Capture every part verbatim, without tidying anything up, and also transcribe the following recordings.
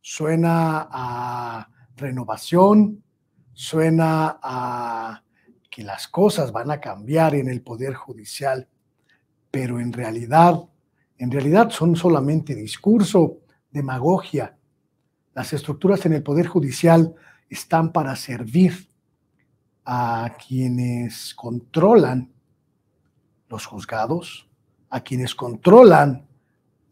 suena a renovación, suena a que las cosas van a cambiar en el Poder Judicial, pero en realidad, en realidad son solamente discurso, demagogia. Las estructuras en el Poder Judicial están para servir a quienes controlan los juzgados, a quienes controlan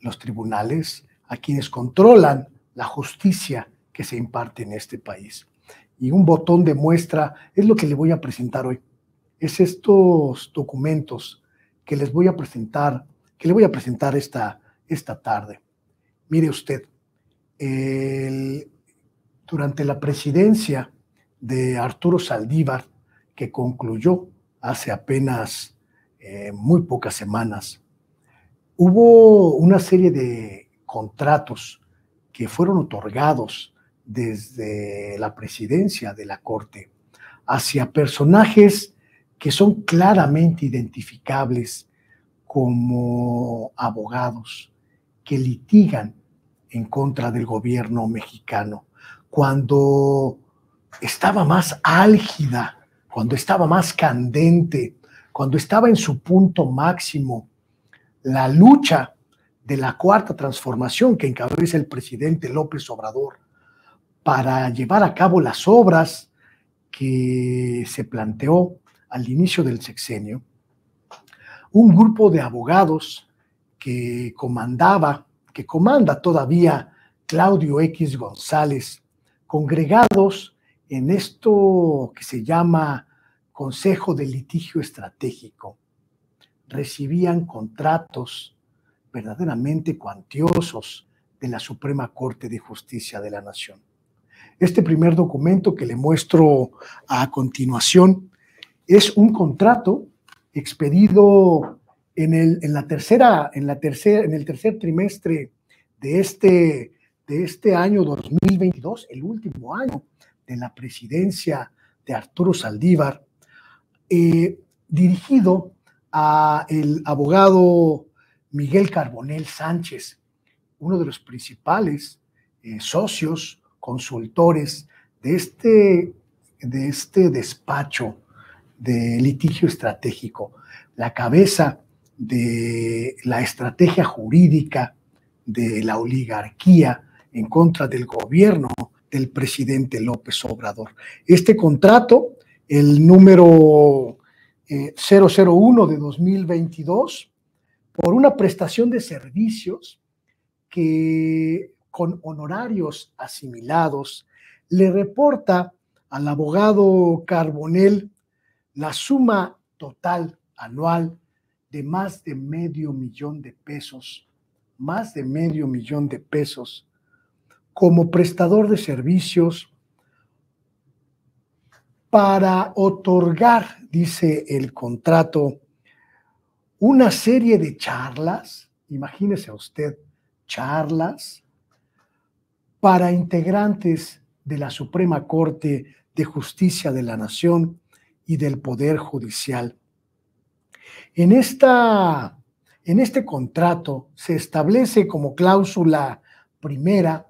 los tribunales, a quienes controlan la justicia que se imparte en este país. Y un botón de muestra es lo que le voy a presentar hoy. Es estos documentos que les voy a presentar, que le voy a presentar esta, esta tarde. Mire usted, el, durante la presidencia de Arturo Zaldívar, que concluyó hace apenas eh, muy pocas semanas, hubo una serie de contratos que fueron otorgados desde la presidencia de la Corte hacia personajes que son claramente identificables como abogados que litigan en contra del gobierno mexicano, cuando estaba más álgida, cuando estaba más candente, cuando estaba en su punto máximo la lucha de la Cuarta Transformación que encabeza el presidente López Obrador para llevar a cabo las obras que se planteó al inicio del sexenio. Un grupo de abogados que comandaba, que comanda todavía Claudio X. González, congregados en esto que se llama Consejo de Litigio Estratégico, recibían contratos verdaderamente cuantiosos de la Suprema Corte de Justicia de la Nación. Este primer documento que le muestro a continuación es un contrato expedido en el, en la tercera, en la tercera, en el tercer trimestre de este, de este año dos mil veintidós, el último año de la presidencia de Arturo Zaldívar, eh, dirigido a el abogado Miguel Carbonell Sánchez, uno de los principales eh, socios, consultores de este, de este despacho de litigio estratégico, la cabeza de la estrategia jurídica de la oligarquía en contra del gobierno del presidente López Obrador. Este contrato, el número eh, cero cero uno de dos mil veintidós, por una prestación de servicios que con honorarios asimilados le reporta al abogado Carbonell la suma total anual de más de medio millón de pesos, más de medio millón de pesos como prestador de servicios para otorgar, dice el contrato, una serie de charlas, imagínese usted, charlas para integrantes de la Suprema Corte de Justicia de la Nación y del Poder Judicial. En, esta, en este contrato se establece como cláusula primera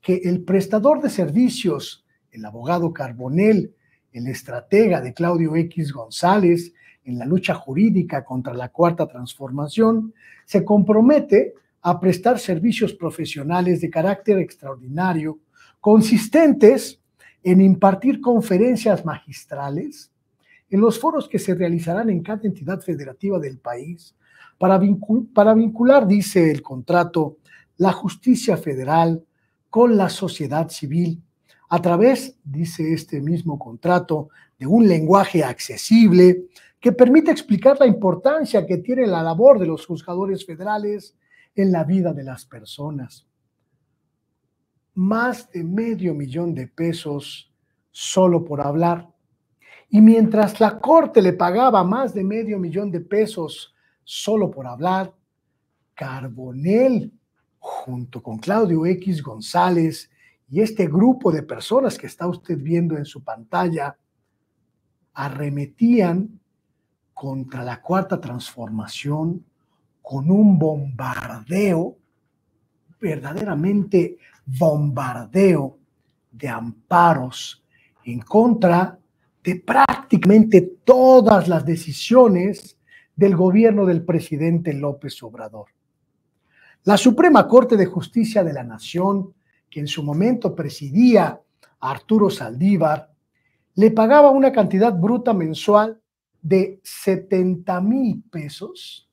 que el prestador de servicios, el abogado Carbonell, el estratega de Claudio X. González, en la lucha jurídica contra la Cuarta Transformación, se compromete a prestar servicios profesionales de carácter extraordinario, consistentes en impartir conferencias magistrales en los foros que se realizarán en cada entidad federativa del país, para vincul- para vincular, dice el contrato, la justicia federal con la sociedad civil, a través, dice este mismo contrato, de un lenguaje accesible que permite explicar la importancia que tiene la labor de los juzgadores federales en la vida de las personas. Más de medio millón de pesos solo por hablar. Y mientras la Corte le pagaba más de medio millón de pesos solo por hablar, Carbonell, junto con Claudio X. González y este grupo de personas que está usted viendo en su pantalla, arremetían contra la Cuarta Transformación con un bombardeo verdaderamente bombardeo de amparos en contra de prácticamente todas las decisiones del gobierno del presidente López Obrador. La Suprema Corte de Justicia de la Nación, que en su momento presidía a Arturo Zaldívar, le pagaba una cantidad bruta mensual de setenta mil pesos,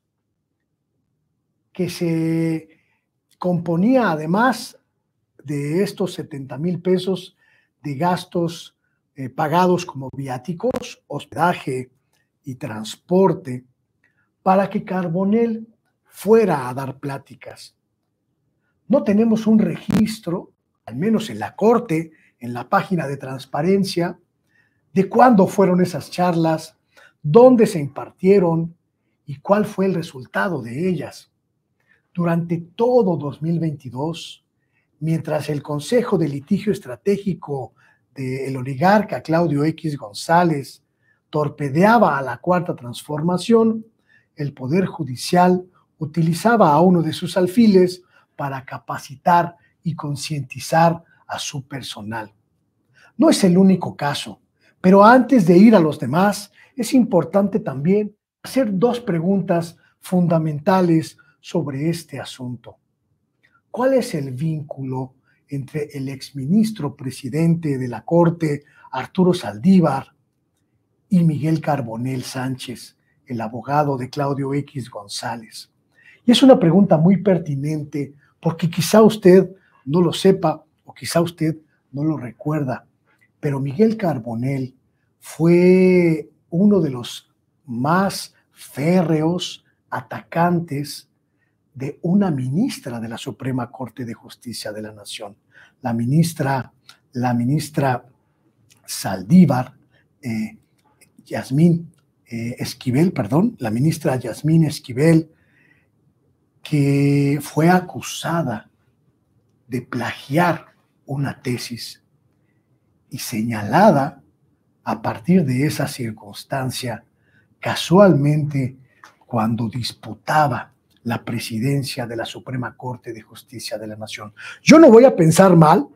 que se componía además de estos setenta mil pesos de gastos eh, pagados como viáticos, hospedaje y transporte, para que Carbonell fuera a dar pláticas. No tenemos un registro, al menos en la Corte, en la página de transparencia, de cuándo fueron esas charlas, dónde se impartieron y cuál fue el resultado de ellas. Durante todo dos mil veintidós, mientras el Consejo de Litigio Estratégico del oligarca Claudio X. González torpedeaba a la Cuarta Transformación, el Poder Judicial utilizaba a uno de sus alfiles para capacitar y concientizar a su personal. No es el único caso, pero antes de ir a los demás, es importante también hacer dos preguntas fundamentales sobre este asunto. ¿Cuál es el vínculo entre el exministro presidente de la Corte, Arturo Zaldívar, y Miguel Carbonell Sánchez, el abogado de Claudio X. González? Y es una pregunta muy pertinente porque quizá usted no lo sepa o quizá usted no lo recuerda, pero Miguel Carbonell fue uno de los más férreos atacantes de una ministra de la Suprema Corte de Justicia de la Nación, la ministra, la ministra Zaldívar, eh, Yasmín eh, Esquivel, perdón, la ministra Yasmín Esquivel, que fue acusada de plagiar una tesis y señalada a partir de esa circunstancia, casualmente cuando disputaba la presidencia de la Suprema Corte de Justicia de la Nación. Yo no voy a pensar mal,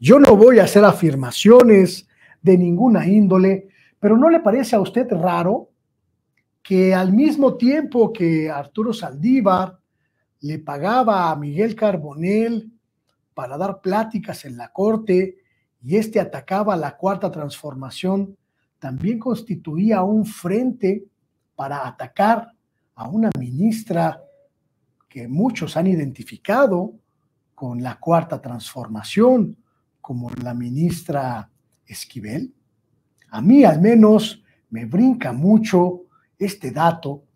yo no voy a hacer afirmaciones de ninguna índole, pero ¿no le parece a usted raro que al mismo tiempo que Arturo Zaldívar le pagaba a Miguel Carbonell para dar pláticas en la Corte y este atacaba la Cuarta Transformación, también constituía un frente para atacar a una ministra que muchos han identificado con la Cuarta Transformación, como la ministra Esquivel? A mí al menos me brinca mucho este dato